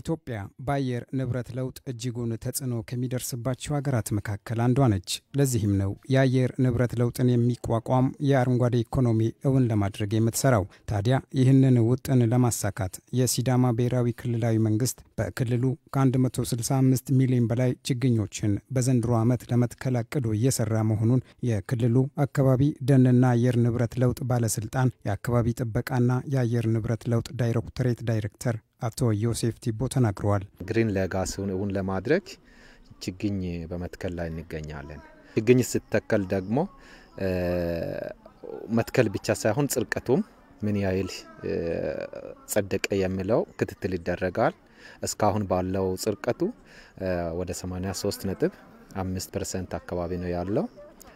ኢትዮጵያ ባየር ንብረት ለውጥ እጅጉን ተጽዕኖ ከሚደርስባቸው ሀገራት መካከል አንዷ ነች። ለዚህም ነው ያየር ንብረት ለውጥን የሚቋቋም የአረንጓዴ ኢኮኖሚ እውን ለማድረግ የምትሰራው። ታዲያ ይህንን ውጥን ለማሳካት የሲዳማ ብሔራዊ ክልላዊ መንግስት በክልሉ ከ165 ሚሊዮን በላይ ችግኞችን በዘንድሮ ዓመት ለመትከል አቅዶ እየሰራ መሆኑን የክልሉ አካባቢ ደንና አየር ንብረት ለውጥ ባለስልጣን የአካባቢ ጥበቃና የአየር ንብረት ለውጥ ዳይሬክቶሬት ዳይሬክተር አቶ ዮሴፍ ቲቦ ተናግሯል። ግሪን ሌጋሲውን እውን ለማድረግ ችግኝ በመትከል ላይ እንገኛለን። ችግኝ ሲተከል ደግሞ መትከል ብቻ ሳይሆን ጽርቀቱም ምን ያህል ጸደቀ የሚለው ክትትል ይደረጋል። እስካሁን ባለው ጽርቀቱ ወደ 83.5% አካባቢ ነው ያለው።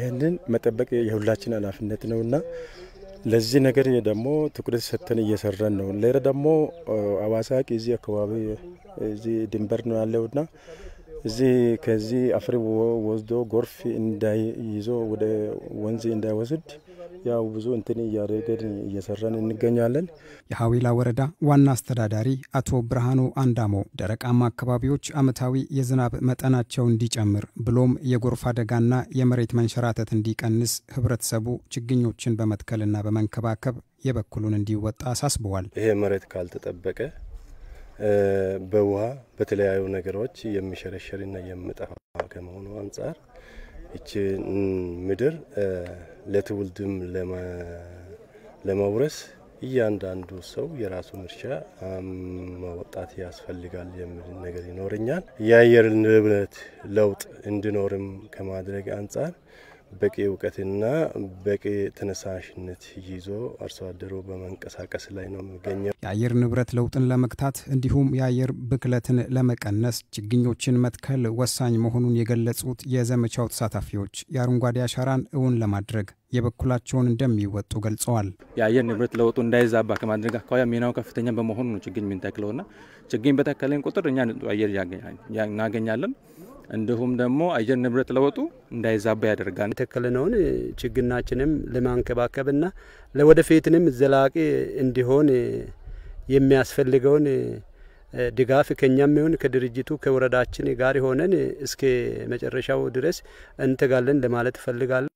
ይህንን መጠበቅ የሁላችን ኃላፊነት ነውና ለዚህ ነገር ደግሞ ትኩረት ሰጥተን እየሰራን ነው። ለረ ደግሞ አዋሳቂ እዚህ አካባቢ እዚህ ድንበር ነው ያለውና እዚህ ከዚህ አፍሪ ወስዶ ጎርፍ እንዳይይዞ ወደ ወንዝ እንዳይወስድ ያው ብዙ እንትኔ ያረገን እየሰራን እንገኛለን። የሃዌላ ወረዳ ዋና አስተዳዳሪ አቶ ብርሃኑ አንዳሞ ደረቃማ አካባቢዎች አመታዊ የዝናብ መጠናቸው እንዲጨምር ብሎም የጎርፍ አደጋና የመሬት መንሸራተት እንዲቀንስ ህብረተሰቡ ችግኞችን በመትከልና በመንከባከብ የበኩሉን እንዲወጣ አሳስበዋል። ይሄ መሬት ካልተጠበቀ በውሃ በተለያዩ ነገሮች የሚሸረሸርና የሚጣፋ ከመሆኑ አንፃር እቺ ምድር ለትውልድም ለማውረስ እያንዳንዱ ሰው የራሱን እርሻ ማወጣት ያስፈልጋል የሚል ነገር ይኖርኛል። ያየር ንብረት ለውጥ እንዲኖርም ከማድረግ አንፃር በቂ ዕውቀትና በቂ ተነሳሽነት ይዞ አርሶ አደሩ በመንቀሳቀስ ላይ ነው የሚገኘው። ያየር ንብረት ለውጥን ለመክታት እንዲሁም ያየር ብክለትን ለመቀነስ ችግኞችን መትከል ወሳኝ መሆኑን የገለጹት የዘመቻው ተሳታፊዎች የአረንጓዴ አሻራን እውን ለማድረግ የበኩላቸውን እንደሚወጡ ገልጸዋል። ያየር ንብረት ለውጡ እንዳይዛባ ከማድረግ አኳያ ሚናው ከፍተኛ በመሆኑ ነው ችግኝ ምንተክለውና ችግኝ በተከለን ቁጥር እኛ አየር ያገኛለን እንዲሁም ደግሞ አየር ንብረት ለውጡ እንዳይዛባ ያደርጋል። ተከለነውን ችግናችንም ለማንከባከብና ለወደፊትንም ዘላቂ እንዲሆን የሚያስፈልገውን ድጋፍ ከኛም ይሁን ከድርጅቱ ከወረዳችን ጋር ሆነን እስከ መጨረሻው ድረስ እንተጋለን ለማለት ፈልጋለሁ።